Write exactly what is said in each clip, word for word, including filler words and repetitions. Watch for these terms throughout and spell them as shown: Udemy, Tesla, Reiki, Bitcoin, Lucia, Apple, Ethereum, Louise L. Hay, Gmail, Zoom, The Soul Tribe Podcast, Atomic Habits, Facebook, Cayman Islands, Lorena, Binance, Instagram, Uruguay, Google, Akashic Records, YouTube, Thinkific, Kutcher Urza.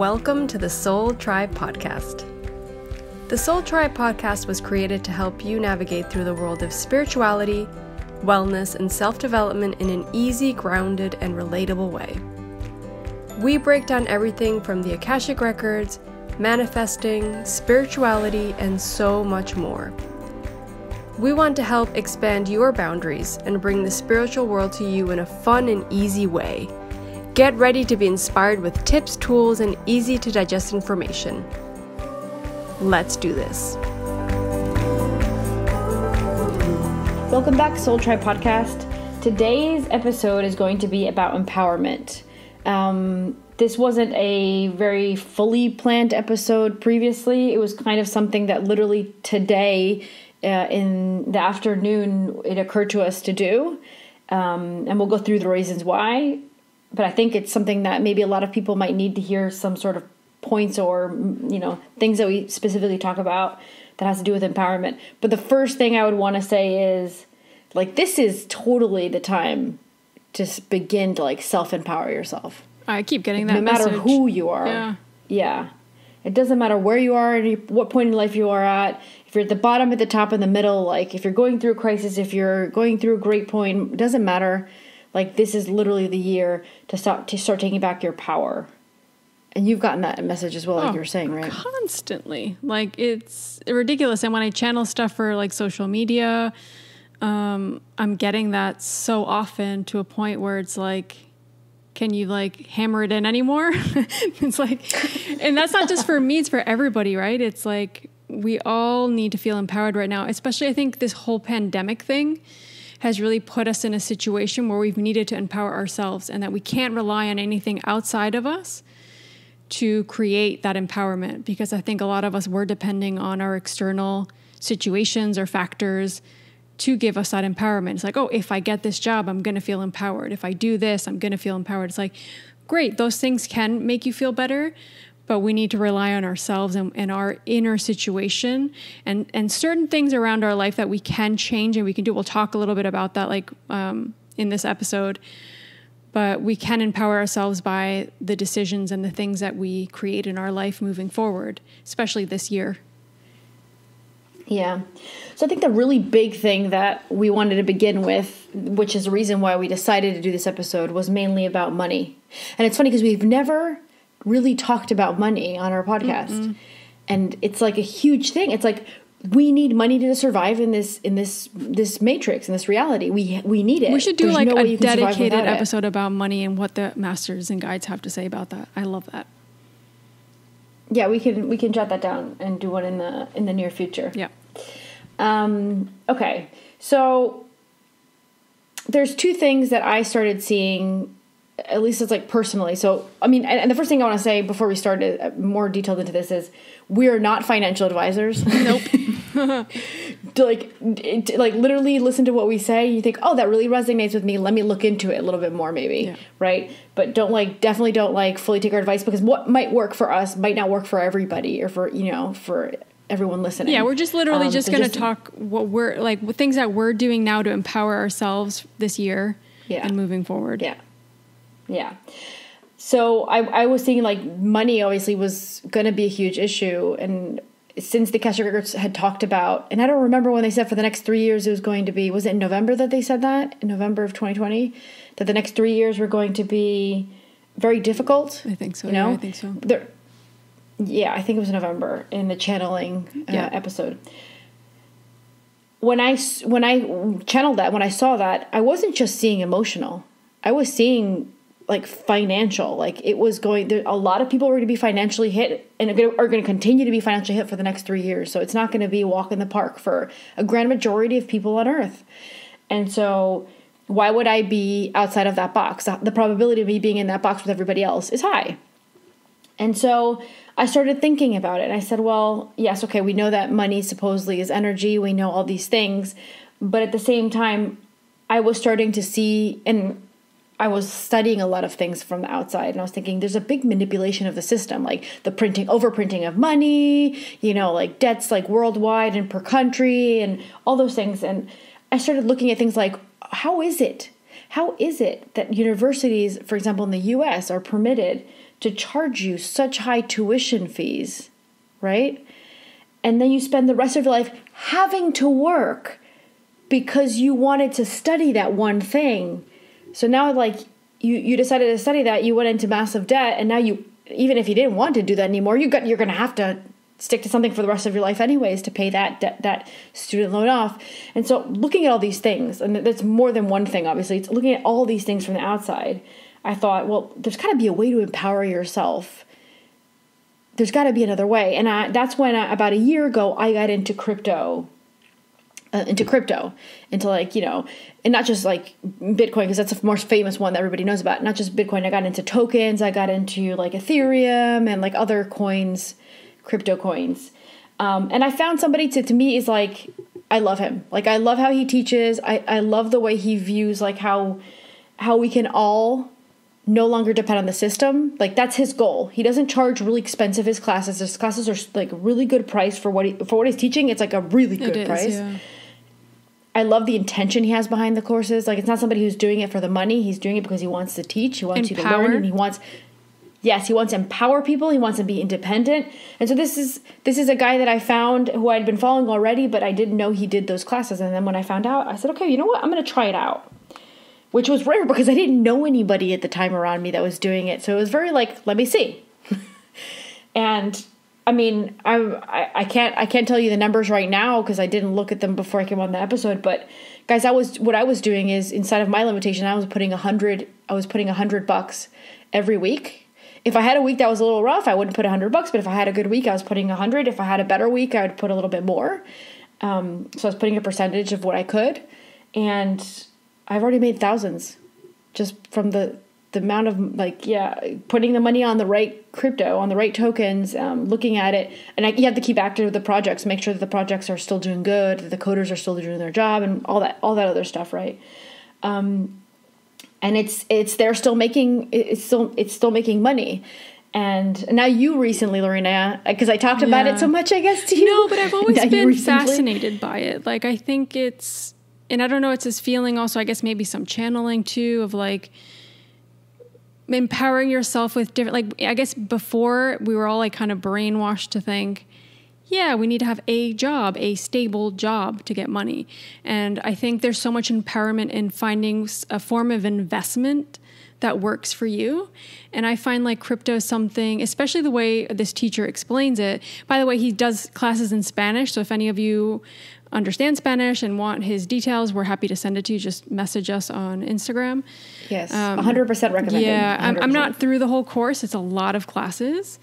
Welcome to the Soul Tribe Podcast. The Soul Tribe Podcast was created to help you navigate through the world of spirituality, wellness, and self-development in an easy, grounded, and relatable way. We break down everything from the Akashic Records, manifesting, spirituality, and so much more. We want to help expand your boundaries and bring the spiritual world to you in a fun and easy way. Get ready to be inspired with tips, tools, and easy-to-digest information. Let's do this. Welcome back, Soul Tribe Podcast. Today's episode is going to be about empowerment. Um, this wasn't a very fully planned episode previously. It was kind of something that literally today uh, in the afternoon it occurred to us to do. Um, and we'll go through the reasons why. But I think it's something that maybe a lot of people might need to hear some sort of points or, you know, things that we specifically talk about that has to do with empowerment. But the first thing I would want to say is, like, this is totally the time to begin to, like, self-empower yourself. I keep getting that message. No matter who you are. Yeah. Yeah. It doesn't matter where you are and what point in life you are at. If you're at the bottom, at the top, in the middle, like, if you're going through a crisis, if you're going through a great point, it doesn't matter. Like, this is literally the year to start to start taking back your power. And you've gotten that message as well, like oh, you were saying, right? Constantly. Like, it's ridiculous. And when I channel stuff for, like, social media, um, I'm getting that so often to a point where it's like, can you, like, hammer it in anymore? It's like, and that's not just for me, it's for everybody, right? It's like, we all need to feel empowered right now, especially I think this whole pandemic thing has really put us in a situation where we've needed to empower ourselves and that we can't rely on anything outside of us to create that empowerment. Because I think a lot of us were depending on our external situations or factors to give us that empowerment. It's like, oh, if I get this job, I'm going to feel empowered. If I do this, I'm going to feel empowered. It's like, great, those things can make you feel better, but we need to rely on ourselves and, and our inner situation and, and certain things around our life that we can change and we can do. We'll talk a little bit about that, like, um, in this episode, but we can empower ourselves by the decisions and the things that we create in our life moving forward, especially this year. Yeah. So I think the really big thing that we wanted to begin with, which is the reason why we decided to do this episode, was mainly about money. And it's funny because we've never really talked about money on our podcast. Mm-mm. And it's like a huge thing. It's like, we need money to survive in this, in this, this matrix, in this reality. We, we need it. We should do There's like no a dedicated episode it. about money and what the masters and guides have to say about that. I love that. Yeah, we can, we can jot that down and do one in the, in the near future. Yeah. Um, okay. So there's two things that I started seeing, at least it's like personally. So, I mean, and, and the first thing I want to say before we start uh, more detailed into this is we are not financial advisors. Nope. to like, to like literally listen to what we say. You think, oh, that really resonates with me. Let me look into it a little bit more maybe. Yeah. Right. But don't like, definitely don't like fully take our advice because what might work for us might not work for everybody or for, you know, for everyone listening. Yeah. We're just literally um, just going to talk what we're like, what things that we're doing now to empower ourselves this year yeah. and moving forward. Yeah. Yeah. So I, I was thinking like money obviously was going to be a huge issue. And since the Akashic Records had talked about, and I don't remember when they said for the next three years it was going to be, was it in November that they said that? In November of twenty twenty? That the next three years were going to be very difficult? I think so. You know? Yeah, I think so. There, yeah, I think it was November in the channeling uh, yeah. episode. When I, when I channeled that, when I saw that, I wasn't just seeing emotional. I was seeing like financial, like it was going there. A lot of people were going to be financially hit and are going to continue to be financially hit for the next three years. So it's not going to be a walk in the park for a grand majority of people on earth. And so why would I be outside of that box? The probability of me being in that box with everybody else is high. And so I started thinking about it and I said, well, yes, okay. We know that money supposedly is energy. We know all these things, but at the same time, I was starting to see, and I was studying a lot of things from the outside and I was thinking there's a big manipulation of the system, like the printing, overprinting of money, you know, like debts like worldwide and per country and all those things. And I started looking at things like, how is it? How is it that universities, for example, in the U S are permitted to charge you such high tuition fees, right? And then you spend the rest of your life having to work because you wanted to study that one thing. So now, like, you, you decided to study that, you went into massive debt, and now you, even if you didn't want to do that anymore, you got, you're going to have to stick to something for the rest of your life anyways to pay that that, that student loan off. And so looking at all these things, and that's more than one thing, obviously, it's looking at all these things from the outside, I thought, well, there's got to be a way to empower yourself. There's got to be another way. And I, that's when I, about a year ago, I got into crypto, uh, into crypto, into like, you know, and not just like Bitcoin, because that's the most famous one that everybody knows about. Not just Bitcoin. I got into tokens. I got into like Ethereum and like other coins, crypto coins. Um, and I found somebody to, to me is like, I love him. Like, I love how he teaches. I, I love the way he views like how, how we can all no longer depend on the system. Like, that's his goal. He doesn't charge really expensive his classes. His classes are like a really good price for what he, for what he's teaching. It's like a really good it price. Is, yeah. I love the intention he has behind the courses. Like, it's not somebody who's doing it for the money. He's doing it because he wants to teach. He wants empower. you to learn, and he wants, yes, he wants to empower people. He wants to be independent. And so this is, this is a guy that I found who I'd been following already, but I didn't know he did those classes. And then when I found out, I said, okay, you know what? I'm going to try it out. Which was rare because I didn't know anybody at the time around me that was doing it. So it was very like, let me see. And I mean, I, I can't, I can't tell you the numbers right now because I didn't look at them before I came on the episode. But guys, I was, what I was doing is inside of my limitation, I was putting a hundred, I was putting a hundred bucks every week. If I had a week that was a little rough, I wouldn't put a hundred bucks. But if I had a good week, I was putting a hundred. If I had a better week, I would put a little bit more. Um, so I was putting a percentage of what I could, and I've already made thousands just from the, the amount of like, yeah, putting the money on the right crypto, on the right tokens, um, looking at it. And I, you have to keep active with the projects, make sure that the projects are still doing good, that the coders are still doing their job and all that, all that other stuff. Right. Um, and it's, it's, they're still making, it's still, it's still making money. And now you recently, Lorena, because I talked about yeah. it so much, I guess, to you. No, but I've always now been fascinated by it. Like, I think it's, and I don't know, it's this feeling also, I guess maybe some channeling too, of like empowering yourself with different, like, I guess before we were all like kind of brainwashed to think, yeah, we need to have a job, a stable job to get money. And I think there's so much empowerment in finding a form of investment that works for you. And I find like crypto something, especially the way this teacher explains it. By the way, he does classes in Spanish. So if any of you understand Spanish and want his details, we're happy to send it to you. Just message us on Instagram. Yes, um, one hundred percent recommended. Yeah, I'm, I'm not through the whole course. It's a lot of classes.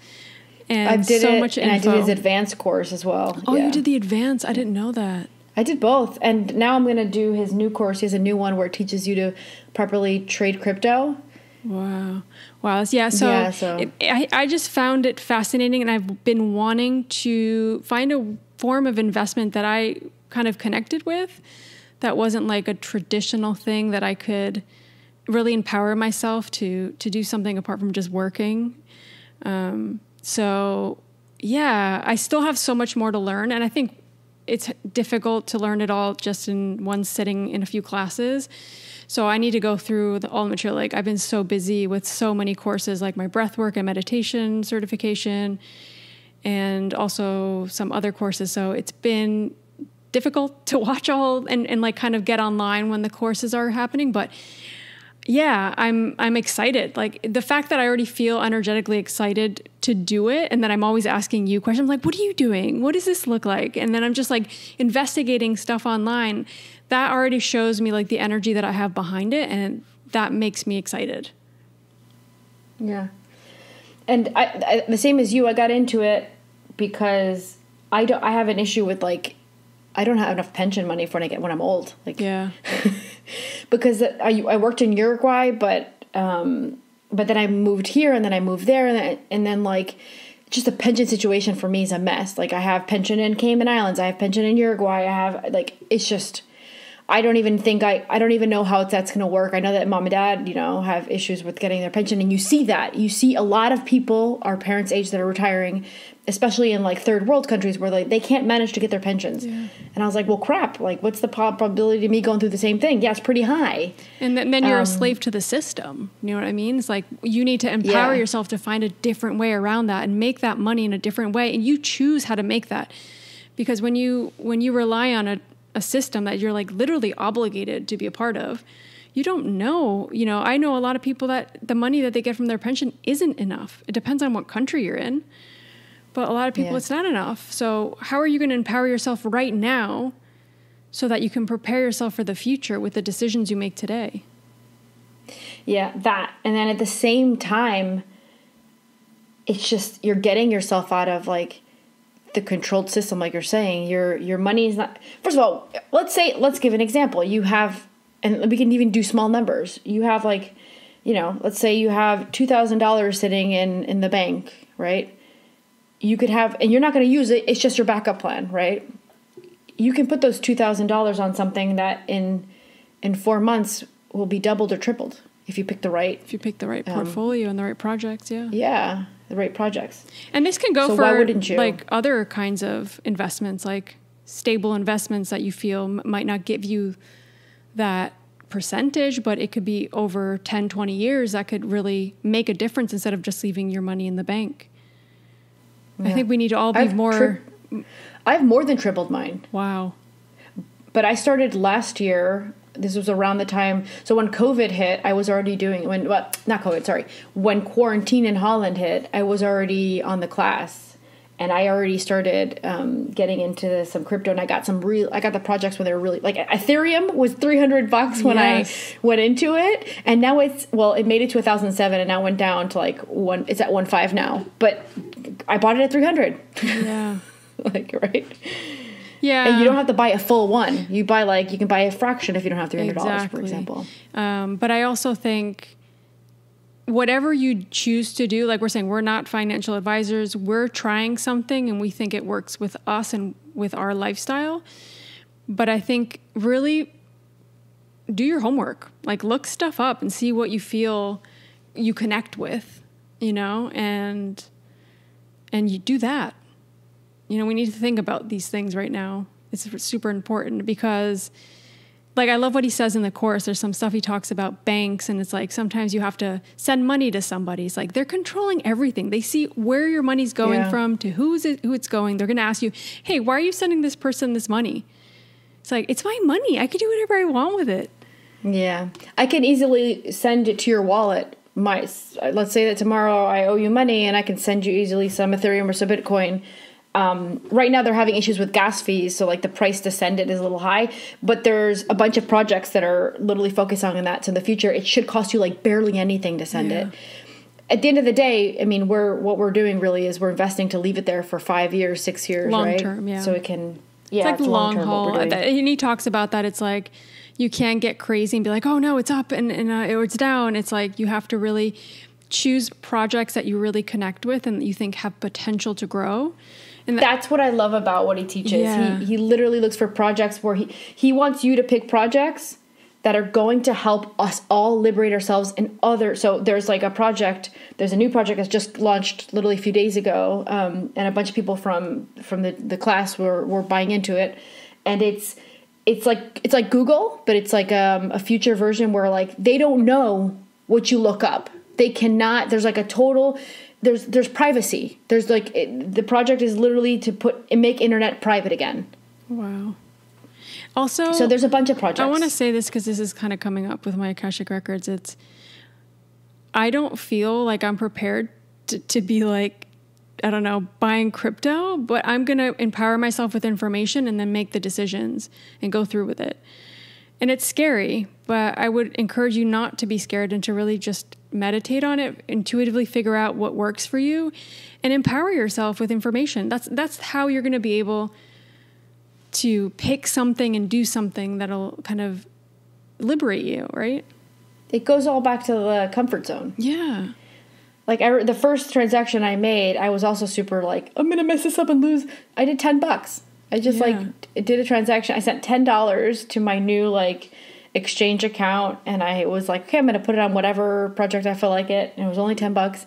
And I did so it, much and info. I did his advanced course as well. Oh, yeah. You did the advanced? I didn't know that. I did both. And now I'm going to do his new course. He has a new one where it teaches you to properly trade crypto. Wow. Wow. Yeah. So, yeah, so. It, I, I just found it fascinating, and I've been wanting to find a form of investment that I kind of connected with that wasn't like a traditional thing, that I could really empower myself to, to do something apart from just working. Um, so yeah, I still have so much more to learn. And I think it's difficult to learn it all just in one sitting in a few classes. So I need to go through the, all the material. Like, I've been so busy with so many courses, like my breath work and meditation certification, and also some other courses. So it's been difficult to watch all and, and like kind of get online when the courses are happening. But yeah, I'm, I'm excited. Like, the fact that I already feel energetically excited to do it, and that I'm always asking you questions. I'm like, what are you doing? What does this look like? And then I'm just like investigating stuff online. That already shows me like the energy that I have behind it, and that makes me excited. Yeah. And I, I the same as you, I got into it because I don't, I have an issue with like, I don't have enough pension money for when I get, when I'm old. Like, yeah, because I, I worked in Uruguay, but, um, but then I moved here, and then I moved there, and then, and then like, just the pension situation for me is a mess. Like, I have pension in Cayman Islands. I have pension in Uruguay. I have like, it's just, I don't even think I, I don't even know how that's going to work. I know that mom and dad, you know, have issues with getting their pension, and you see that. You see a lot of people our parents' age that are retiring, especially in like third world countries where like they can't manage to get their pensions. Yeah. And I was like, well, crap, like what's the probability of me going through the same thing? Yeah, it's pretty high. And then, then you're um, a slave to the system. You know what I mean? It's like you need to empower yeah. yourself to find a different way around that and make that money in a different way. And you choose how to make that, because when you, when you rely on a, a system that you're like literally obligated to be a part of, you don't know, you know, I know a lot of people that the money that they get from their pension isn't enough. It depends on what country you're in, but a lot of people, yeah. it's not enough. So how are you going to empower yourself right now so that you can prepare yourself for the future with the decisions you make today? Yeah, that. And then at the same time, it's just, you're getting yourself out of like the controlled system, like you're saying. Your your money is not, first of all, let's say, let's give an example. You have, and we can even do small numbers. You have like, you know, let's say you have two thousand dollars sitting in, in the bank, right? You could have, and you're not going to use it. It's just your backup plan, right? You can put those two thousand dollars on something that in, in four months will be doubled or tripled if you pick the right, if you pick the right portfolio um, and the right projects. Yeah. Yeah. The right projects. And this can go so for like other kinds of investments, like stable investments that you feel m might not give you that percentage, but it could be over ten, twenty years that could really make a difference instead of just leaving your money in the bank. Yeah. I think we need to all be I've more. I've more than tripled mine. Wow. But I started last year. This was around the time. So when COVID hit, I was already doing when, well, not COVID, sorry. When quarantine in Holland hit, I was already on the class and I already started um, getting into some crypto, and I got some real, I got the projects when they were really like Ethereum was three hundred bucks when yes. I went into it. And now it's, well, it made it to one thousand seven and now went down to like one, it's at one five now, but I bought it at three hundred. Yeah. Like, right. Yeah. And you don't have to buy a full one. You buy like, you can buy a fraction if you don't have three hundred dollars, exactly. for example. Um, but I also think whatever you choose to do, like we're saying, we're not financial advisors. We're trying something and we think it works with us and with our lifestyle. But I think really do your homework, like look stuff up and see what you feel you connect with, you know, and, and you do that. You know, we need to think about these things right now. It's super important because, like, I love what he says in the course. There's some stuff he talks about banks, and it's like sometimes you have to send money to somebody. It's like they're controlling everything. They see where your money's going yeah. from, to who's it, who it's going. They're going to ask you, hey, why are you sending this person this money? It's like, it's my money. I could do whatever I want with it. Yeah. I can easily send it to your wallet. My, let's say that tomorrow I owe you money, and I can send you easily some Ethereum or some Bitcoin. Um, right now they're having issues with gas fees. So like the price to send it is a little high, but there's a bunch of projects that are literally focusing on that. So in the future, it should cost you like barely anything to send yeah. it. At the end of the day, I mean, we're, what we're doing really is we're investing to leave it there for five years, six years, long right? term, yeah. So it can, yeah, it's like it's long, long term, haul. And he talks about that. It's like, you can't get crazy and be like, oh no, it's up and, and uh, it's down. It's like, you have to really choose projects that you really connect with and that you think have potential to grow. And that, that's what I love about what he teaches. Yeah. He, he literally looks for projects where he, he wants you to pick projects that are going to help us all liberate ourselves and others. So there's like a project, there's a new project that's just launched literally a few days ago. Um, and a bunch of people from, from the, the class were, were buying into it. And it's, it's like, it's like Google, but it's like um, a future version where like, they don't know what you look up. They cannot, there's like a total... There's there's privacy. There's like it, the project is literally to put make internet private again. Wow. Also, so there's a bunch of projects. I want to say this because this is kind of coming up with my Akashic Records. It's I don't feel like I'm prepared to, to be like I don't know buying crypto, but I'm gonna empower myself with information and then make the decisions and go through with it. And it's scary, but I would encourage you not to be scared and to really just meditate on it, intuitively figure out what works for you and empower yourself with information. That's, that's how you're going to be able to pick something and do something that'll kind of liberate you, right? It goes all back to the comfort zone. Yeah. Like I, the first transaction I made, I was also super like, I'm going to mess this up and lose. I did ten bucks. I just yeah. like did a transaction. I sent ten dollars to my new like exchange account, and I was like, okay, I'm going to put it on whatever project I feel like it. And it was only ten bucks,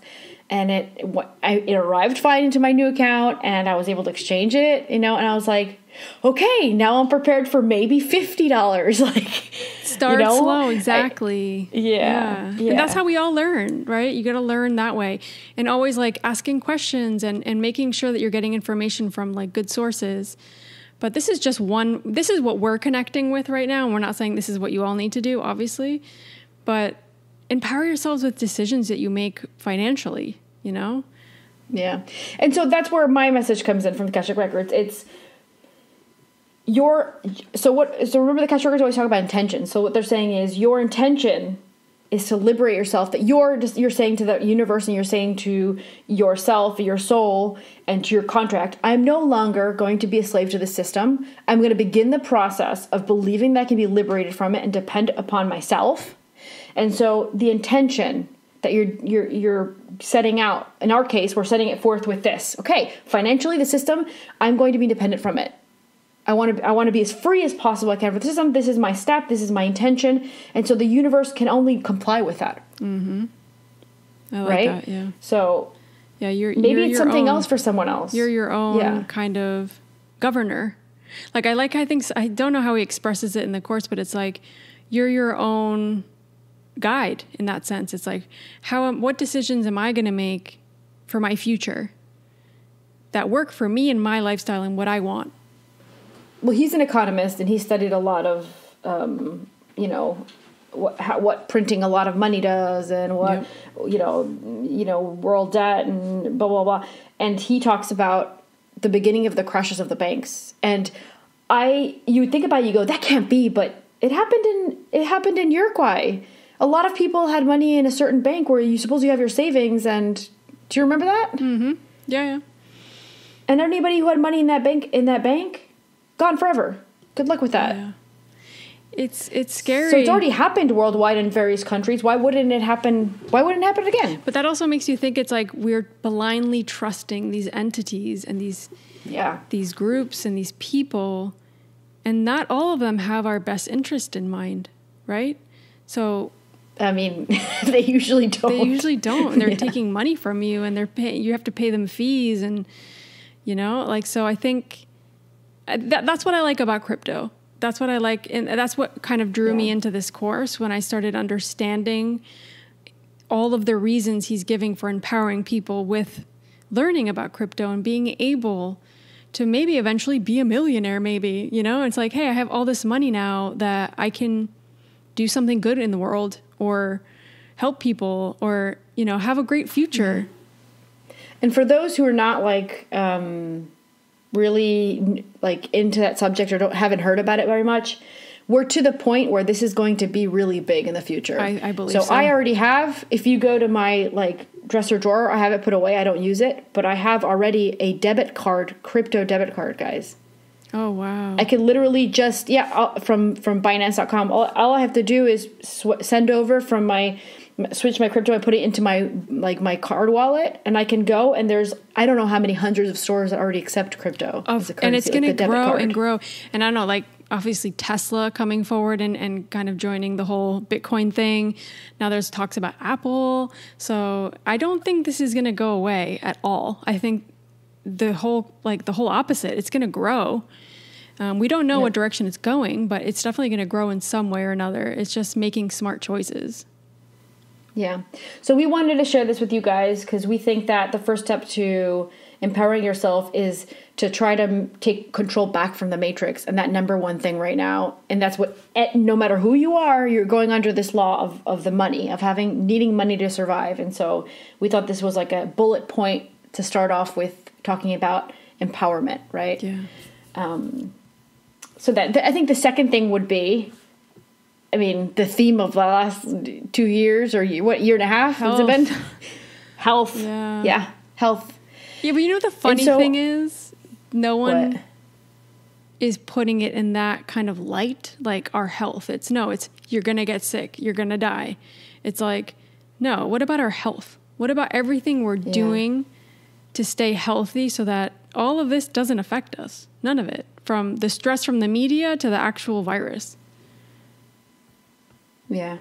and it, what I, it arrived fine into my new account, and I was able to exchange it, you know? And I was like, okay, now I'm prepared for maybe fifty dollars. Like, start you know? slow. Exactly. I, yeah. yeah. yeah. And that's how we all learn, right? You got to learn that way, and always like asking questions and, and making sure that you're getting information from like good sources. But this is just one, this is what we're connecting with right now. And we're not saying this is what you all need to do, obviously, but empower yourselves with decisions that you make financially, you know? Yeah. And so that's where my message comes in from the Akashic Records. It's, Your so what so remember the Akashic Records always talk about intention. So what they're saying is your intention is to liberate yourself. That you're just you're saying to the universe, and you're saying to yourself, your soul, and to your contract, I'm no longer going to be a slave to the system. I'm going to begin the process of believing that I can be liberated from it and depend upon myself. And so the intention that you're you're you're setting out, in our case, we're setting it forth with this. Okay, financially, the system, I'm going to be independent from it. I want to I want to be as free as possible I can for the system. This is my step. This is my intention. And so the universe can only comply with that. Mm-hmm. I like right? that, yeah. So yeah, you're, maybe you're it's your something own, else for someone else. You're your own yeah. kind of governor. Like I like, I think, I don't know how he expresses it in the course, but it's like you're your own guide in that sense. It's like, how, what decisions am I going to make for my future that work for me and my lifestyle and what I want? Well, he's an economist, and he studied a lot of, um, you know, what, how, what printing a lot of money does, and what, yep. you know, you know, world debt and blah, blah, blah. And he talks about the beginning of the crashes of the banks. And I, you think about it, you go, that can't be, but it happened in, it happened in Uruguay. A lot of people had money in a certain bank where you suppose you have your savings. And do you remember that? Mm-hmm. Yeah, yeah. And anybody who had money in that bank, in that bank, gone forever. Good luck with that. Yeah. It's it's scary. So it's already happened worldwide in various countries. Why wouldn't it happen? Why wouldn't it happen again? But that also makes you think it's like we're blindly trusting these entities and these yeah these groups and these people, and not all of them have our best interest in mind, right? So I mean, they usually don't. They usually don't. They're yeah. taking money from you, and they're pay, you have to pay them fees, and you know, like so. I think. That, that's what I like about crypto. That's what I like. And that's what kind of drew yeah. me into this course when I started understanding all of the reasons he's giving for empowering people with learning about crypto and being able to maybe eventually be a millionaire, maybe, you know, it's like, hey, I have all this money now that I can do something good in the world or help people or, you know, have a great future. And for those who are not like, um, really like into that subject or don't haven't heard about it very much, we're to the point where this is going to be really big in the future. I, I believe so. So I already have, if you go to my like dresser drawer, I have it put away. I don't use it, but I have already a debit card, crypto debit card, guys. Oh, wow. I can literally just, yeah, I'll, from, from Binance dot com, all, all I have to do is sw send over from my, switch my crypto, I put it into my, like my card wallet, and I can go, and there's, I don't know how many hundreds of stores that already accept crypto oh, as a currency. And it's going like to grow card. and grow. And I don't know, like obviously Tesla coming forward and, and kind of joining the whole Bitcoin thing. Now there's talks about Apple. So I don't think this is going to go away at all. I think the whole, like the whole opposite, it's going to grow. Um, we don't know yeah. what direction it's going, but it's definitely going to grow in some way or another. It's just making smart choices. Yeah. So we wanted to share this with you guys because we think that the first step to empowering yourself is to try to take control back from the matrix. And that number one thing right now, and that's what, no matter who you are, you're going under this law of, of the money, of having, needing money to survive. And so we thought this was like a bullet point to start off with, talking about empowerment, right? Yeah. Um, so that th I think the second thing would be, I mean, the theme of the last two years or year, what year and a half health. has it been? health. Yeah. yeah. Health. Yeah. But you know, what the funny so, thing is no one what? is putting it in that kind of light, like our health. It's no, it's you're going to get sick. You're going to die. It's like, no, what about our health? What about everything we're yeah. doing to stay healthy so that all of this doesn't affect us? None of it, from the stress from the media to the actual virus. Yeah.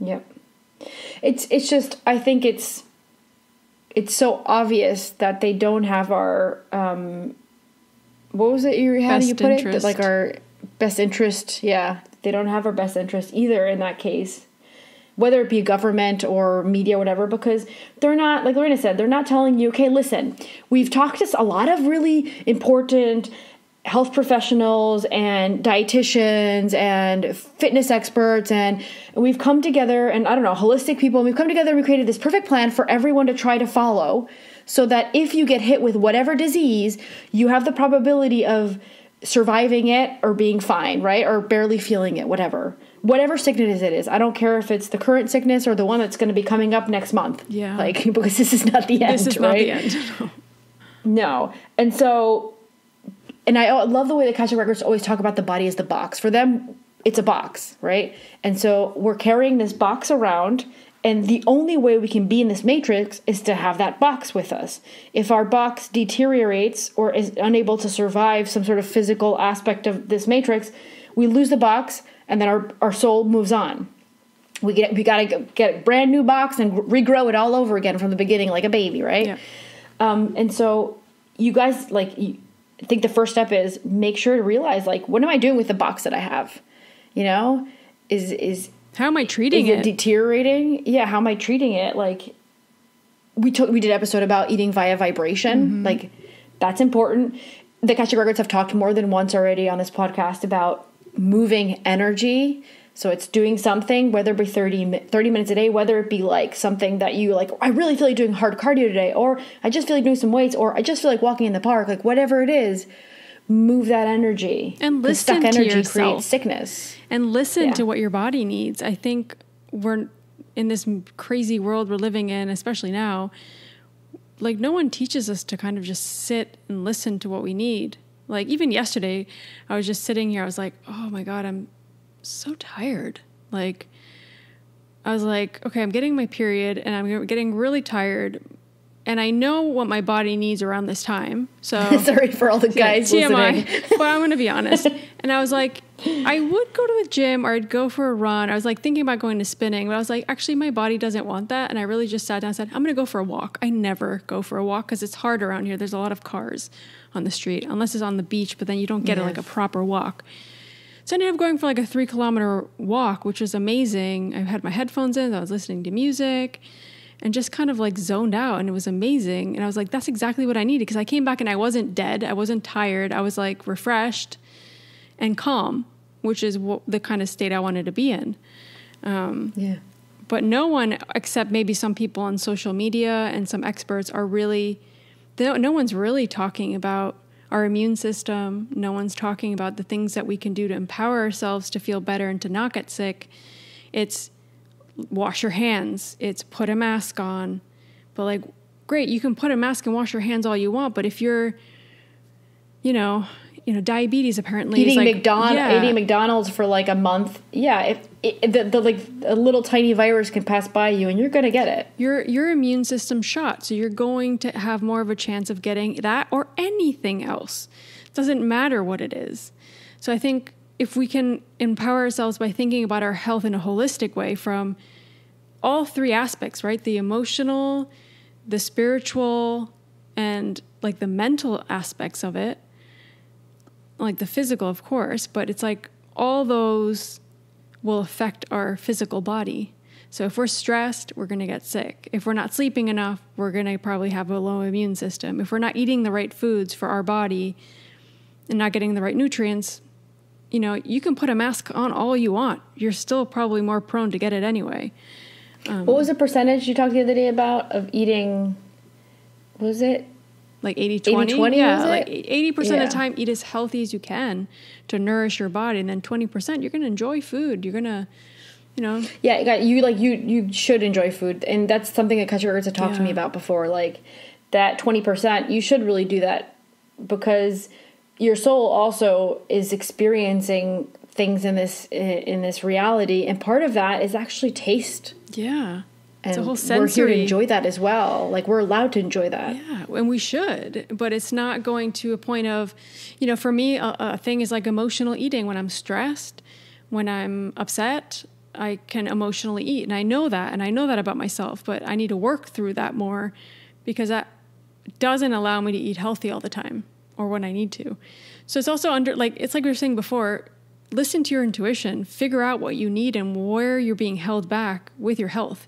Yep. It's, it's just, I think it's, it's so obvious that they don't have our, um, what was it? You, how do you put it? That, like, our best interest. Yeah. They don't have our best interest either in that case, whether it be government or media, whatever, because they're not, like Lorena said, they're not telling you, okay, listen, we've talked to a lot of really important health professionals and dietitians and fitness experts, and we've come together, and I don't know, holistic people, and we've come together and we created this perfect plan for everyone to try to follow, so that if you get hit with whatever disease, you have the probability of surviving it or being fine, right? Or barely feeling it, whatever. Whatever sickness it is. I don't care if it's the current sickness or the one that's going to be coming up next month. Yeah. Like, because this is not the end, This is right? not the end. No. And so, and I love the way that Akashic Records always talk about the body as the box. For them, it's a box, right? And so we're carrying this box around, and the only way we can be in this matrix is to have that box with us. If our box deteriorates or is unable to survive some sort of physical aspect of this matrix, we lose the box, and then our, our soul moves on. We get we gotta get a brand new box and regrow it all over again from the beginning, like a baby, right? Yeah. Um, and so you guys, like, you think the first step is make sure to realize, like, what am I doing with the box that I have? You know, is is how am I treating it? Is it deteriorating? Yeah, how am I treating it? Like, we took we did an episode about eating via vibration. Mm-hmm. Like, that's important. The Akashic Records have talked more than once already on this podcast about moving energy. So it's doing something, whether it be thirty, thirty minutes a day, whether it be like something that you like, I really feel like doing hard cardio today, or I just feel like doing some weights, or I just feel like walking in the park, like whatever it is, move that energy. And listen stuck energy to yourself. Creates sickness. And listen yeah. to what your body needs. I think we're in this crazy world we're living in, especially now, like no one teaches us to kind of just sit and listen to what we need. Like, even yesterday, I was just sitting here. I was like, oh, my God, I'm so tired. Like, I was like, okay, I'm getting my period, and I'm getting really tired. And I know what my body needs around this time. So sorry for all the guys yeah, T M I, listening. But I'm going to be honest. And I was like, I would go to the gym, or I'd go for a run. I was like thinking about going to spinning, but I was like, actually, my body doesn't want that. And I really just sat down and said, I'm going to go for a walk. I never go for a walk because it's hard around here. There's a lot of cars on the street, unless it's on the beach, but then you don't get yes. it, like a proper walk. So I ended up going for like a three kilometer walk, which was amazing. I had my headphones in. So I was listening to music and just kind of like zoned out, and it was amazing. And I was like, that's exactly what I needed, because I came back and I wasn't dead. I wasn't tired. I was like refreshed and calm, which is what, the kind of state I wanted to be in. Um, yeah. But no one, except maybe some people on social media and some experts, are really, they don't, no one's really talking about our immune system. No one's talking about the things that we can do to empower ourselves to feel better and to not get sick. It's wash your hands, it's put a mask on. But like, great, you can put a mask and wash your hands all you want, but if you're, you know, you know, diabetes apparently eating, is like, McDonald's, yeah. eating McDonald's for like a month. Yeah. If it, the, the, like a little tiny virus can pass by you and you're going to get it. Your, your immune system shot. So you're going to have more of a chance of getting that or anything else. It doesn't matter what it is. So I think if we can empower ourselves by thinking about our health in a holistic way from all three aspects, right? The emotional, the spiritual, and like the mental aspects of it, like the physical, of course, but it's like all those will affect our physical body. So if we're stressed, we're going to get sick. If we're not sleeping enough, we're going to probably have a low immune system. If we're not eating the right foods for our body and not getting the right nutrients, you know, you can put a mask on all you want. You're still probably more prone to get it anyway. Um, what was the percentage you talked the other day about of eating? What was it? Like eighty twenty? Yeah, like eighty percent yeah. of the time, eat as healthy as you can to nourish your body. And then twenty percent, you're going to enjoy food. You're going to, you know. Yeah, you like you you should enjoy food. And that's something that Kutcher Urza talked yeah. to me about before. Like that twenty percent, you should really do that because your soul also is experiencing things in this in this reality, and part of that is actually taste. Yeah, And it's a whole sensory. We're here to enjoy that as well. Like, we're allowed to enjoy that. Yeah, and we should. But it's not going to a point of, you know, for me, a, a thing is like emotional eating. When I'm stressed, when I'm upset, I can emotionally eat. And I know that. And I know that about myself. But I need to work through that more, because that doesn't allow me to eat healthy all the time or when I need to. So it's also under, like, it's like we were saying before, listen to your intuition, figure out what you need and where you're being held back with your health.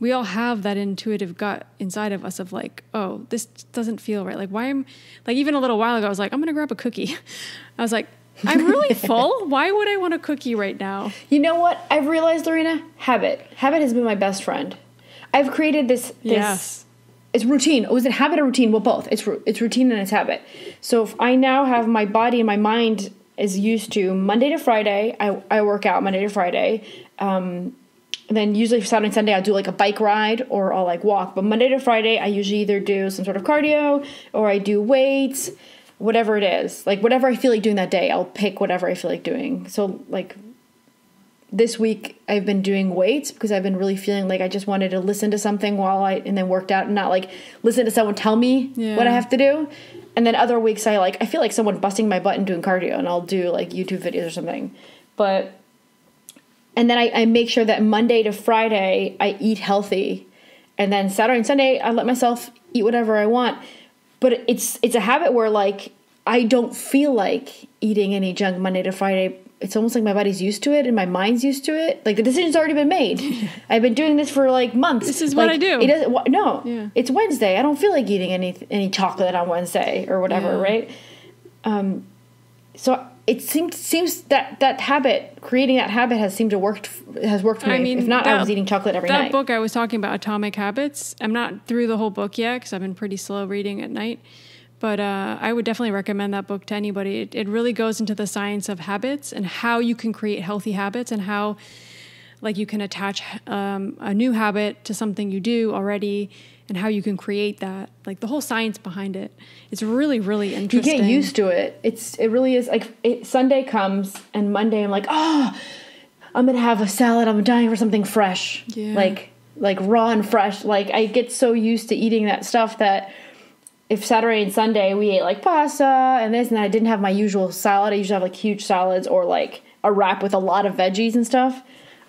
We all have that intuitive gut inside of us of like, oh, this doesn't feel right. Like, why am, like, even a little while ago, I was like, I'm going to grab a cookie. I was like, I'm really full. Why would I want a cookie right now? You know what? I've realized, Lorena, habit. Habit has been my best friend. I've created this, this yes. It's routine. Oh, is it habit or routine? Well, both. It's it's routine and it's habit. So if I now have my body and my mind is used to Monday to Friday. I, I work out Monday to Friday. Um, and then usually for Saturday and Sunday, I'll do like a bike ride or I'll like walk. But Monday to Friday, I usually either do some sort of cardio or I do weights, whatever it is. Like whatever I feel like doing that day, I'll pick whatever I feel like doing. So like this week I've been doing weights because I've been really feeling like I just wanted to listen to something while I, and then worked out and not like listen to someone tell me yeah. what I have to do. And then other weeks I like, I feel like someone busting my butt and doing cardio and I'll do like YouTube videos or something. But, and then I, I make sure that Monday to Friday I eat healthy. And then Saturday and Sunday I let myself eat whatever I want. But it's, it's a habit where like, I don't feel like eating any junk Monday to Friday. It's almost like my body's used to it and my mind's used to it. Like the decision's already been made. I've been doing this for like months. This is like, what I do. It doesn't, no, yeah. It's Wednesday. I don't feel like eating any any chocolate on Wednesday or whatever, yeah. right? Um, so it seems seems that that habit, creating that habit, has seemed to worked has worked for me. I mean, if not, that, I was eating chocolate every that night. That book I was talking about, Atomic Habits. I'm not through the whole book yet because I've been pretty slow reading at night. But uh, I would definitely recommend that book to anybody. It, it really goes into the science of habits and how you can create healthy habits and how like you can attach um, a new habit to something you do already and how you can create that. Like the whole science behind it. It's really, really interesting. You get used to it. It's It really is. Like it, Sunday comes and Monday I'm like, oh, I'm going to have a salad. I'm dying for something fresh. Yeah. Like Like raw and fresh. Like I get so used to eating that stuff that if Saturday and Sunday we ate like pasta and this and that, I didn't have my usual salad. I usually have like huge salads or like a wrap with a lot of veggies and stuff.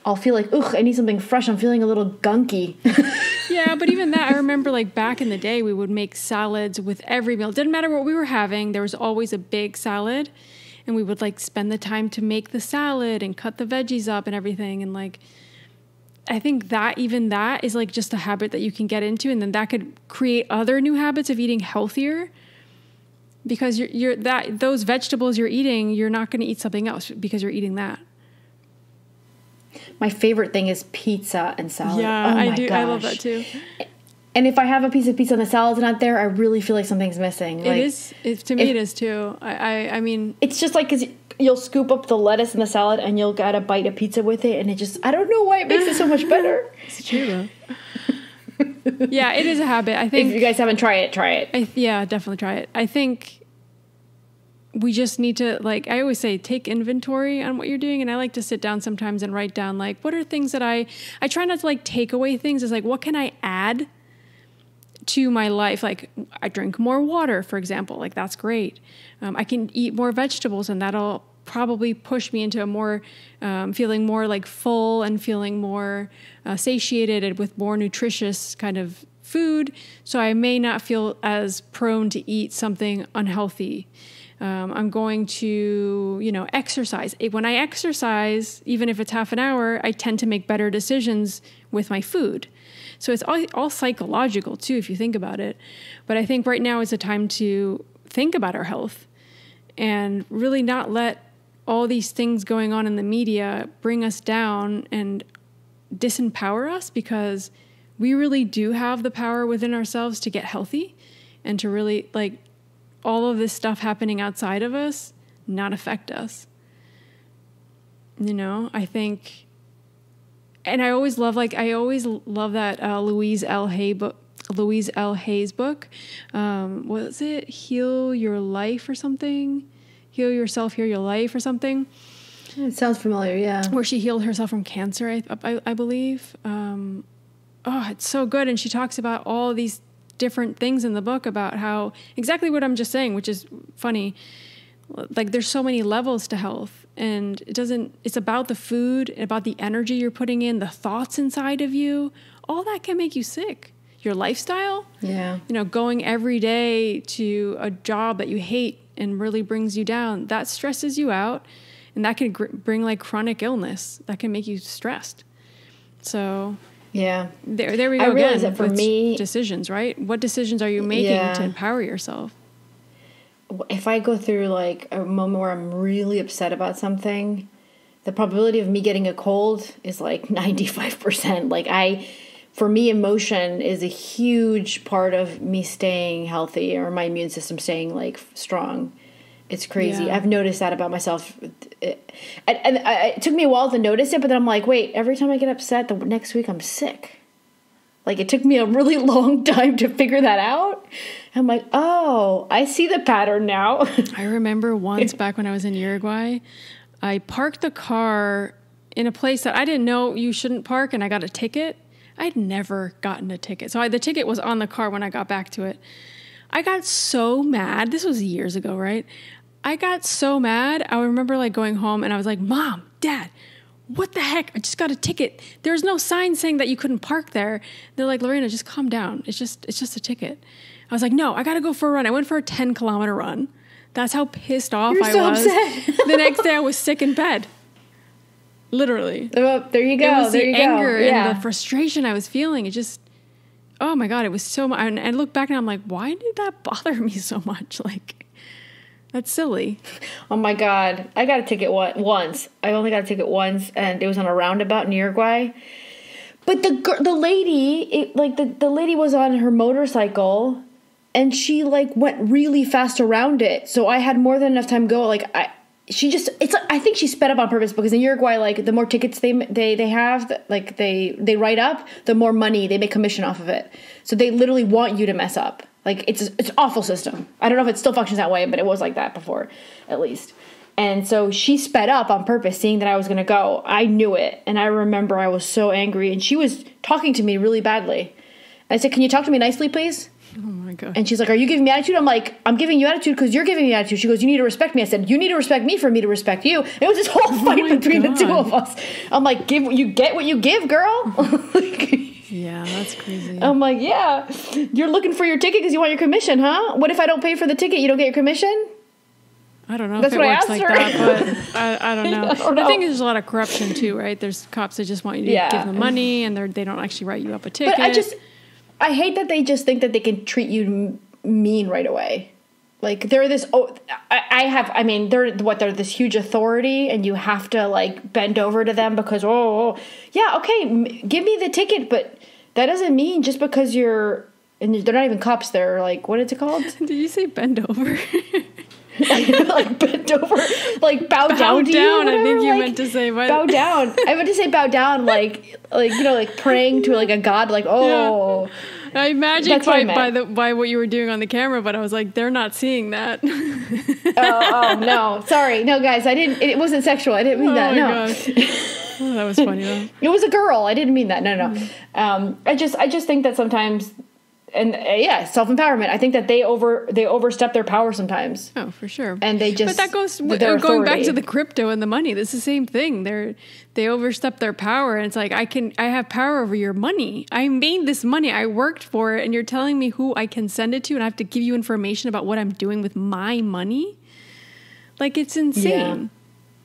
I'll feel like, ugh, I need something fresh. I'm feeling a little gunky. Yeah, but even that, I remember like back in the day we would make salads with every meal. It didn't matter what we were having. There was always a big salad and we would like spend the time to make the salad and cut the veggies up and everything. And like, I think that even that is like just a habit that you can get into, and then that could create other new habits of eating healthier, because you're, you're that those vegetables you're eating, you're not going to eat something else because you're eating that. My favorite thing is pizza and salad. Yeah, oh my I do. Gosh. I love that too. And if I have a piece of pizza and the salad's not there, I really feel like something's missing. It like, is. It, to me, if, it is too. I, I, I mean, it's just like because you'll scoop up the lettuce and the salad and you'll get a bite of pizza with it. And it just, I don't know why it makes it so much better. It's true though. Yeah, it is a habit. I think if you guys haven't tried it, try it. I, yeah, definitely try it. I think we just need to, like, I always say, take inventory on what you're doing. And I like to sit down sometimes and write down like, what are things that I, I try not to like take away things. It's like, what can I add to my life? Like I drink more water, for example, like that's great. Um, I can eat more vegetables and that'll probably push me into a more, um, feeling more like full and feeling more uh, satiated and with more nutritious kind of food. So I may not feel as prone to eat something unhealthy. Um, I'm going to, you know, exercise. When I exercise, even if it's half an hour, I tend to make better decisions with my food. So it's all, all psychological too, if you think about it. But I think right now is a time to think about our health and really not let all these things going on in the media bring us down and disempower us, because we really do have the power within ourselves to get healthy and to really like all of this stuff happening outside of us not affect us. You know, I think... And I always love, like, I always love that uh, Louise L. Hay book, Louise L. Hay's book. Um, was it Heal Your Life or something? Heal Yourself, Heal Your Life or something. It sounds familiar, yeah. Where she healed herself from cancer, I, I, I believe. Um, oh, it's so good. And she talks about all these different things in the book about how exactly what I'm just saying, which is funny. Like there's so many levels to health, and it doesn't, it's about the food, about the energy you're putting in, the thoughts inside of you, all that can make you sick. Your lifestyle, yeah, you know, going every day to a job that you hate and really brings you down, that stresses you out, and that can gr bring like chronic illness that can make you stressed. So yeah, there, there we go. I realize again, that for me, decisions, right? What decisions are you making yeah. to empower yourself? If I go through like a moment where I'm really upset about something, the probability of me getting a cold is like ninety-five percent. Like I, for me, emotion is a huge part of me staying healthy or my immune system staying like strong. It's crazy. Yeah. I've noticed that about myself. It, and, and I, it took me a while to notice it, but then I'm like, wait, every time I get upset, the next week I'm sick. Like it took me a really long time to figure that out. I'm like, oh, I see the pattern now. I remember once back when I was in Uruguay, I parked the car in a place that I didn't know you shouldn't park, and I got a ticket. I'd never gotten a ticket. So I, the ticket was on the car when I got back to it. I got so mad. This was years ago, right? I got so mad. I remember like going home and I was like, Mom, Dad, what the heck? I just got a ticket. There's no sign saying that you couldn't park there. They're like, Lorena, just calm down. It's just, it's just a ticket. I was like, no, I got to go for a run. I went for a ten kilometer run. That's how pissed off You're I so was. Upset. The next day I was sick in bed. Literally. Oh, there you go. It was there the you anger go. Yeah. And the frustration I was feeling. It just, oh my God, it was so much. And I look back and I'm like, why did that bother me so much? Like, that's silly. Oh my God. I got a ticket once. I only got a ticket once, and it was on a roundabout in Uruguay. But the the lady, it, like the, the lady was on her motorcycle, and she like went really fast around it. So I had more than enough time to go. Like I, she just, it's like, I think she sped up on purpose, because in Uruguay, like the more tickets they, they, they have, like they, they write up, the more money they make commission off of it. So they literally want you to mess up. Like it's, it's an awful system. I don't know if it still functions that way, but it was like that before, at least. And so she sped up on purpose, seeing that I was going to go. I knew it. And I remember I was so angry, and she was talking to me really badly. I said, can you talk to me nicely, please? Oh my God. And she's like, are you giving me attitude? I'm like, I'm giving you attitude because you're giving me attitude. She goes, you need to respect me. I said, you need to respect me for me to respect you. And it was this whole fight oh between God. the two of us. I'm like, give you get what you give, girl. Like, yeah, that's crazy. I'm like, yeah, you're looking for your ticket because you want your commission, huh? What if I don't pay for the ticket? You don't get your commission? I don't know That's if it works like her. that, but I, I don't know. I don't know. The thing is, there's a lot of corruption too, right? There's cops that just want you to yeah. give them money, and they don't actually write you up a ticket. But I just, I hate that they just think that they can treat you mean right away. Like they're this, oh, I, I have, I mean, they're what, they're this huge authority, and you have to like bend over to them because, oh, oh yeah, okay, m give me the ticket, but that doesn't mean just because you're, and they're not even cops, they're like, what is it called? Did you say bend over? Like bent over, like bow, bow down, down to you, whatever. I think you like, meant to say but bow down. I meant to say bow down, like like you know, like praying to like a god, like oh. Yeah. I imagine quite by the by what you were doing on the camera, but I was like, they're not seeing that. oh, oh no, sorry, no guys, I didn't. It wasn't sexual. I didn't mean oh that. No, oh, that was funny though. It was a girl. I didn't mean that. No, no. Mm. Um, I just I just think that sometimes. And uh, yeah, self-empowerment. I think that they over they overstep their power sometimes. Oh, for sure. And they just but that goes with their going authority. Back to the crypto and the money. That's the same thing. They're they overstep their power, and it's like I can I have power over your money. I made this money. I worked for it, and you're telling me who I can send it to, and I have to give you information about what I'm doing with my money. Like it's insane.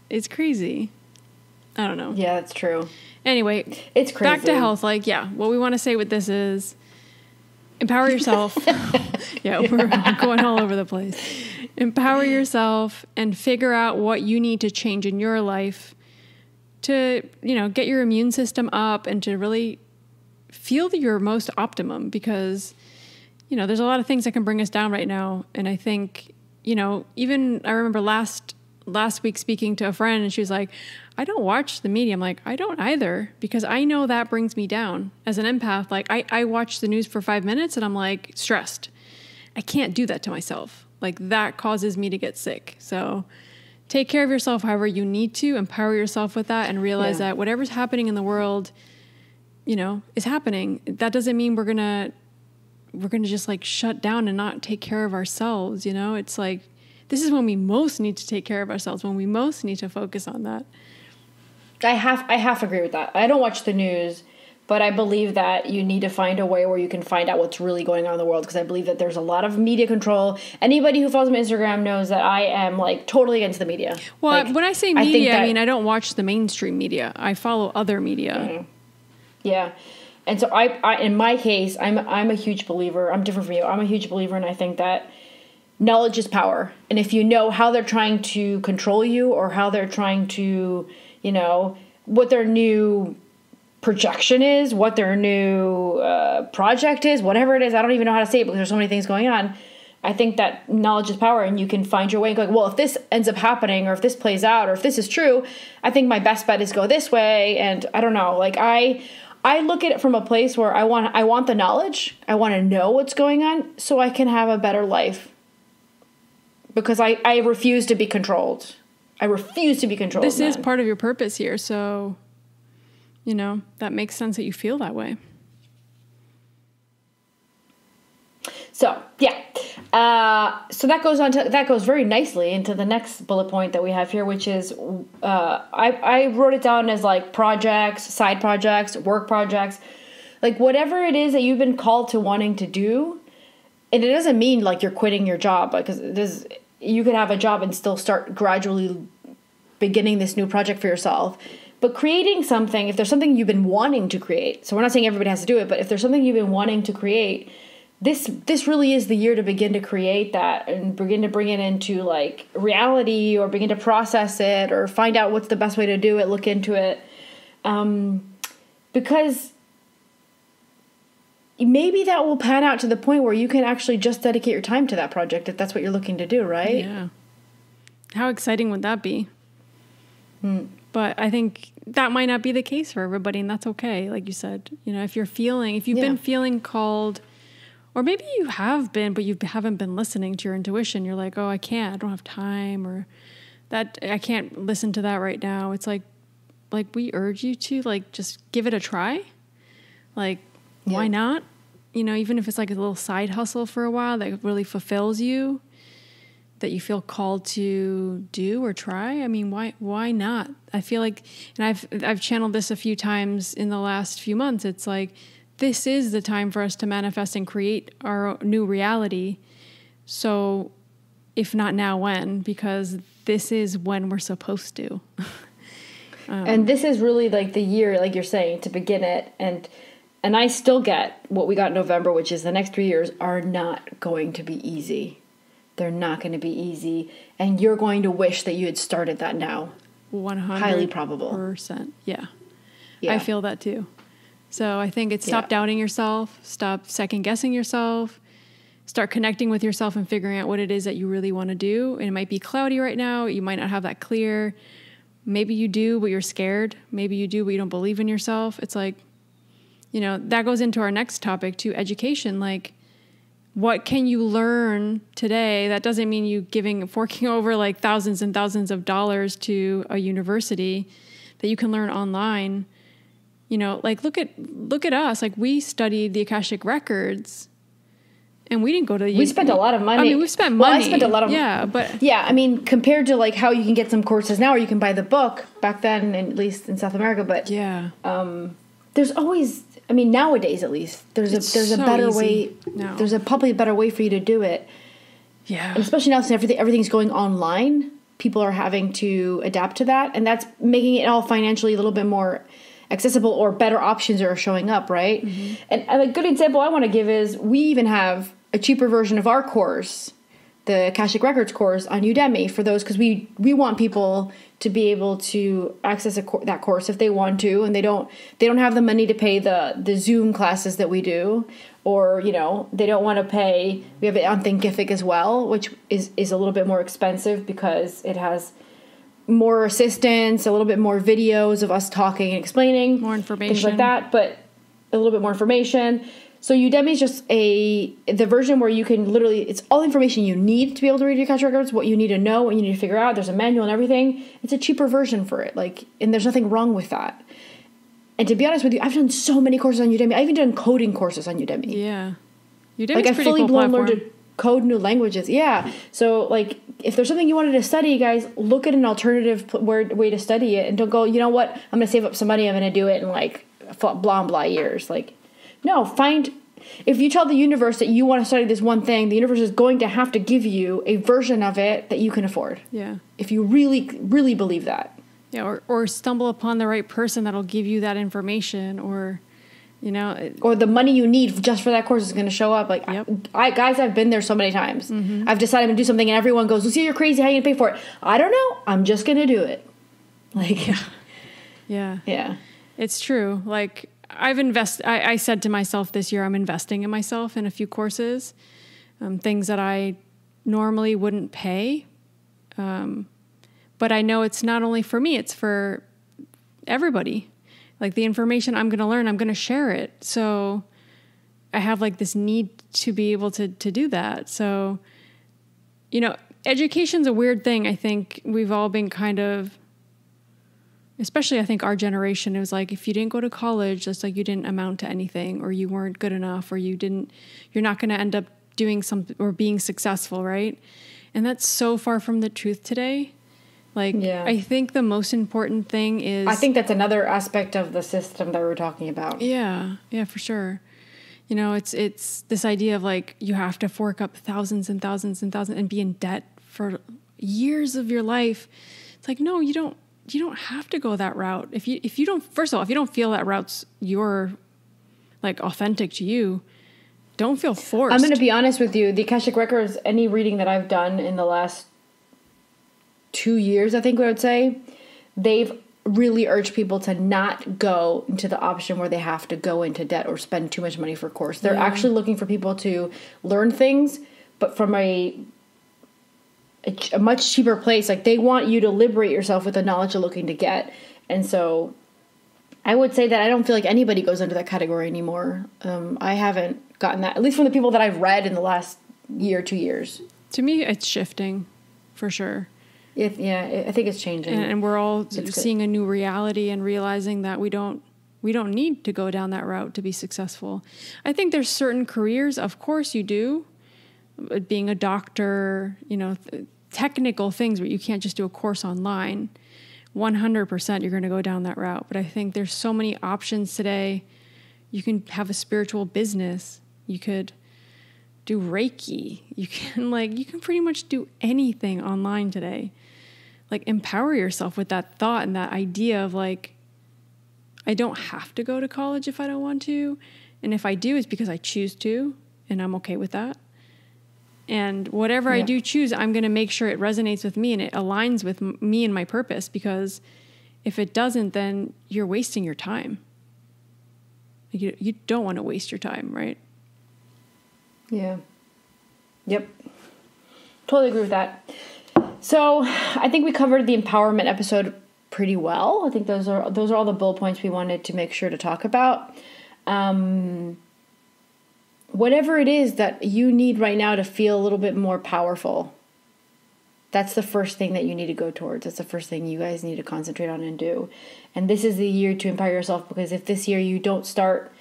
Yeah. It's crazy. I don't know. Yeah, that's true. Anyway, it's crazy. Back to health. Like yeah, what we want to say with this is. Empower yourself. Yeah, we're going all over the place. Empower yourself and figure out what you need to change in your life to, you know, get your immune system up and to really feel your most optimum, because, you know, there's a lot of things that can bring us down right now. And I think, you know, even I remember last last week speaking to a friend, and she was like, I don't watch the media. I'm like, I don't either, because I know that brings me down as an empath. Like I, I watch the news for five minutes and I'm like stressed. I can't do that to myself. Like that causes me to get sick. So take care of yourself however you need to, empower yourself with that, and realize yeah. that whatever's happening in the world, you know, is happening. That doesn't mean we're going to, we're going to just like shut down and not take care of ourselves. You know, it's like, this is when we most need to take care of ourselves, when we most need to focus on that. I half, I half agree with that. I don't watch the news, but I believe that you need to find a way where you can find out what's really going on in the world, because I believe that there's a lot of media control. Anybody who follows my Instagram knows that I am like totally against the media. Well, like, when I say media, I, think that, I mean, I don't watch the mainstream media. I follow other media. Mm-hmm. Yeah. And so I, I, in my case, I'm, I'm a huge believer. I'm different from you. I'm a huge believer. And I think that knowledge is power. And if you know how they're trying to control you, or how they're trying to, you know, what their new projection is, what their new uh, project is, whatever it is, I don't even know how to say it because there's so many things going on. I think that knowledge is power, and you can find your way and go like, well, if this ends up happening, or if this plays out, or if this is true, I think my best bet is go this way. And I don't know, like I, I look at it from a place where I want, I want the knowledge. I want to know what's going on so I can have a better life, because I, I refuse to be controlled. I refuse to be controlled. This is part of your purpose here. So, you know, that makes sense that you feel that way. So, yeah. Uh, so that goes on to, that goes very nicely into the next bullet point that we have here, which is, uh, I, I wrote it down as like projects, side projects, work projects, like whatever it is that you've been called to wanting to do. And it doesn't mean like you're quitting your job, because there's, you could have a job and still start gradually beginning this new project for yourself. But creating something, if there's something you've been wanting to create, so we're not saying everybody has to do it, but if there's something you've been wanting to create, this this really is the year to begin to create that and begin to bring it into like reality, or begin to process it, or find out what's the best way to do it, look into it. Um, because maybe that will pan out to the point where you can actually just dedicate your time to that project if that's what you're looking to do, right? Yeah. How exciting would that be? Hmm. But I think that might not be the case for everybody, and that's okay. Like you said, you know, if you're feeling, if you've yeah. been feeling called, or maybe you have been, but you haven't been listening to your intuition. You're like, oh, I can't, I don't have time, or that I can't listen to that right now. It's like, like we urge you to like, just give it a try. Like, yeah. why not? You know, even if it's like a little side hustle for a while that really fulfills you, that you feel called to do or try. I mean, why, why not? I feel like, and I've, I've channeled this a few times in the last few months. It's like, this is the time for us to manifest and create our new reality. So if not now, when, because this is when we're supposed to. um, and this is really like the year, like you're saying, to begin it. And, and I still get what we got in November, which is the next three years are not going to be easy. They're not going to be easy. And you're going to wish that you had started that now. one hundred percent. Highly probable. Yeah. yeah. I feel that too. So I think it's stop yeah. doubting yourself, stop second guessing yourself, start connecting with yourself and figuring out what it is that you really want to do. And it might be cloudy right now. You might not have that clear. Maybe you do, but you're scared. Maybe you do, but you don't believe in yourself. It's like, you know, that goes into our next topic too, education. Like, what can you learn today? That doesn't mean you giving, forking over like thousands and thousands of dollars to a university that you can learn online. You know, like look at, look at us. Like we studied the Akashic Records and we didn't go to the, we spent a lot of money. I mean, we spent money. Well, I spent a lot of yeah, but yeah, I mean, compared to like how you can get some courses now, or you can buy the book back then, at least in South America, but yeah, um, there's always, I mean, nowadays at least, there's it's a there's so a better way. Now. There's a probably a better way for you to do it. Yeah, and especially now since everything everything's going online, people are having to adapt to that, and that's making it all financially a little bit more accessible, or better options are showing up, right? Mm-hmm. And, and a good example I want to give is we even have a cheaper version of our course, the Akashic Records course, on Udemy for those, because we we want people to be able to access a co that course if they want to, and they don't they don't have the money to pay the the Zoom classes that we do, or you know they don't want to pay. We have it on Thinkific as well, which is is a little bit more expensive because it has more assistance, a little bit more videos of us talking and explaining, more information, things like that, but a little bit more information. So Udemy is just a the version where you can literally, it's all information you need to be able to read your cash records, what you need to know, what you need to figure out. There's a manual and everything. It's a cheaper version for it. Like, and there's nothing wrong with that. And to be honest with you, I've done so many courses on Udemy. I've even done coding courses on Udemy. Yeah. Udemy's like, I pretty fully cool blown platform. Learned to code new languages. Yeah. So, like, if there's something you wanted to study, guys, look at an alternative word, way to study it. And don't go, you know what? I'm going to save up some money. I'm going to do it in, like, blah, blah years. Like, no, find... If you tell the universe that you want to study this one thing, the universe is going to have to give you a version of it that you can afford. Yeah. If you really, really believe that. Yeah, or, or stumble upon the right person that'll give you that information, or, you know. It, or the money you need just for that course is going to show up. Like, yep. I, I, guys, I've been there so many times. Mm-hmm. I've decided to do something and everyone goes, Lucia, you're crazy. How are you going to pay for it? I don't know. I'm just going to do it. Like, yeah. Yeah. Yeah. It's true. Like, I've invest. I, I said to myself this year, I'm investing in myself in a few courses, um, things that I normally wouldn't pay. Um, but I know it's not only for me, it's for everybody. Like, the information I'm going to learn, I'm going to share it. So I have, like, this need to be able to, to do that. So, you know, education's a weird thing. I think we've all been kind of, especially I think our generation, it was like, if you didn't go to college, that's like you didn't amount to anything, or you weren't good enough, or you didn't, you're not going to end up doing something or being successful, right? And that's so far from the truth today. Like, yeah. I think the most important thing is... I think that's another aspect of the system that we were talking about. Yeah, yeah, for sure. You know, it's it's this idea of, like, you have to fork up thousands and thousands and thousands and be in debt for years of your life. It's like, no, you don't. You don't have to go that route. If you, if you don't, first of all, if you don't feel that route's your, like, authentic to you, don't feel forced. I'm going to be honest with you. The Akashic Records, any reading that I've done in the last two years, I think I would say, they've really urged people to not go into the option where they have to go into debt or spend too much money for a course. They're yeah. actually looking for people to learn things, but from a... a much cheaper place. Like, they want you to liberate yourself with the knowledge you're looking to get. And so I would say that I don't feel like anybody goes under that category anymore. Um, I haven't gotten that, at least from the people that I've read in the last year, two years. To me, it's shifting for sure. It, yeah. It, I think it's changing. And, and we're all it's seeing good. a new reality and realizing that we don't, we don't need to go down that route to be successful. I think there's certain careers, of course you do, being a doctor, you know, th- technical things where you can't just do a course online. one hundred percent you're going to go down that route. But I think there's so many options today. You can have a spiritual business. You could do Reiki. You can, like, you can pretty much do anything online today. Like, empower yourself with that thought and that idea of, like, I don't have to go to college if I don't want to. And if I do, it's because I choose to, and I'm okay with that. And whatever yeah. I do choose, I'm going to make sure it resonates with me and it aligns with m- me and my purpose, because if it doesn't, then you're wasting your time. You, you don't want to waste your time, right? Yeah. Yep. Totally agree with that. So I think we covered the empowerment episode pretty well. I think those are, those are all the bullet points we wanted to make sure to talk about. Um... Whatever it is that you need right now to feel a little bit more powerful, that's the first thing that you need to go towards. That's the first thing you guys need to concentrate on and do. And this is the year to empower yourself, because if this year you don't start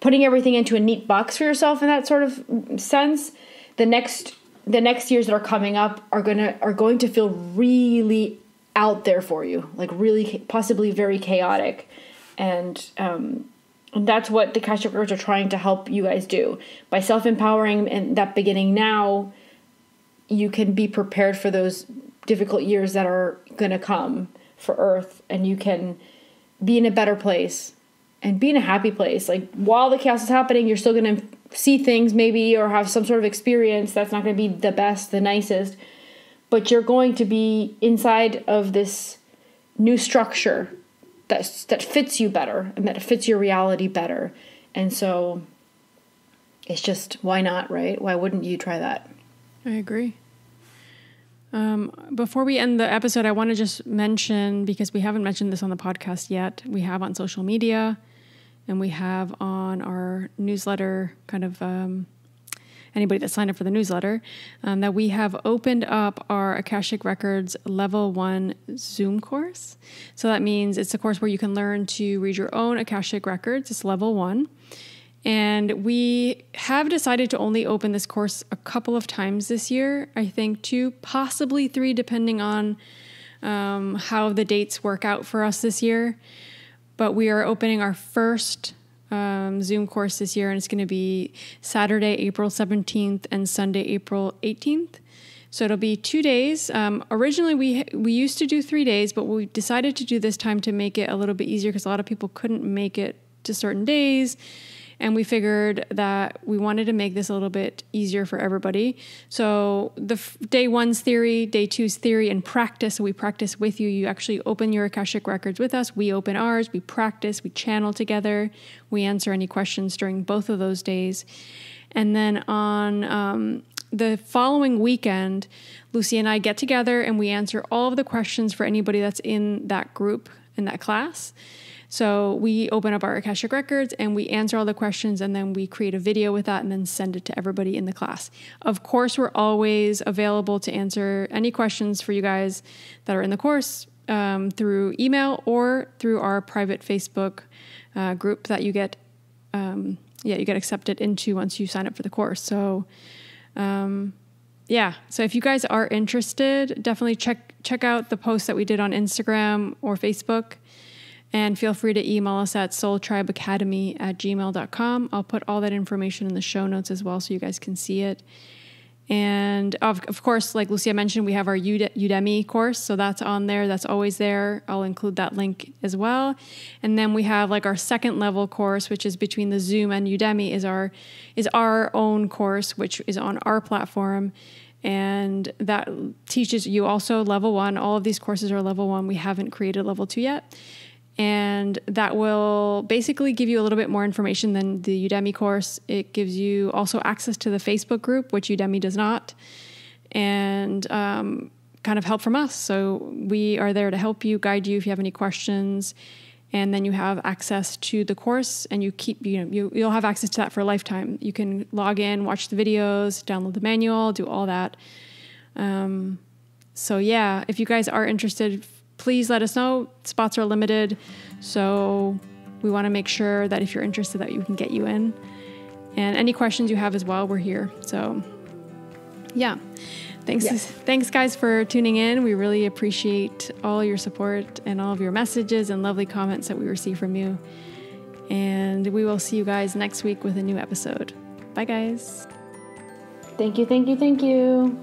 putting everything into a neat box for yourself in that sort of sense, the next the next years that are coming up are gonna are going to feel really out there for you, like really possibly very chaotic, and um. And that's what the Akashic Records are trying to help you guys do. By self-empowering and that beginning now, you can be prepared for those difficult years that are going to come for Earth. And you can be in a better place and be in a happy place. Like, while the chaos is happening, you're still going to see things maybe, or have some sort of experience that's not going to be the best, the nicest. But you're going to be inside of this new structure That, that fits you better and that fits your reality better. And so it's just, why not, right? Why wouldn't you try that? I agree. Um, before we end the episode, I want to just mention, because we haven't mentioned this on the podcast yet, we have on social media and we have on our newsletter kind of um, anybody that signed up for the newsletter, um, that we have opened up our Akashic Records Level one Zoom course. So that means it's a course where you can learn to read your own Akashic Records. It's Level one. And we have decided to only open this course a couple of times this year. I think two, possibly three, depending on um, how the dates work out for us this year. But we are opening our first um, Zoom course this year, and it's going to be Saturday, April seventeenth and Sunday, April eighteenth. So it'll be two days. Um, originally, we we used to do three days, but we decided to do this time to make it a little bit easier because a lot of people couldn't make it to certain days. And we figured that we wanted to make this a little bit easier for everybody. So the f day one's theory, day two's theory, and practice. We practice with you. You actually open your Akashic Records with us. We open ours. We practice. We channel together. We answer any questions during both of those days. And then on um, the following weekend, Lucia and I get together and we answer all of the questions for anybody that's in that group, in that class. So we open up our Akashic Records and we answer all the questions, and then we create a video with that and then send it to everybody in the class. Of course, we're always available to answer any questions for you guys that are in the course um, through email or through our private Facebook uh, group that you get, um, yeah, you get accepted into once you sign up for the course. So um, yeah, so if you guys are interested, definitely check, check out the posts that we did on Instagram or Facebook. And feel free to email us at soul tribe academy at gmail dot com. I'll put all that information in the show notes as well so you guys can see it. And of, of course, like Lucia mentioned, we have our Udemy course. So that's on there. That's always there. I'll include that link as well. And then we have like our second level course, which is between the Zoom and Udemy, is our, is our own course, which is on our platform. And that teaches you also level one. All of these courses are level one. We haven't created level two yet. And that will basically give you a little bit more information than the Udemy course. It gives you also access to the Facebook group, which Udemy does not, and um, kind of help from us. So we are there to help you, guide you if you have any questions. And then you have access to the course, and you keep, you know, you, you'll have access to that for a lifetime. You can log in, watch the videos, download the manual, do all that. Um, so yeah, if you guys are interested, please let us know. Spots are limited, so we want to make sure that if you're interested that we can get you in. And any questions you have as well, we're here. So yeah, thanks. Yes. Thanks guys for tuning in. We really appreciate all your support and all of your messages and lovely comments that we receive from you. And we will see you guys next week with a new episode. Bye guys. Thank you, thank you, thank you.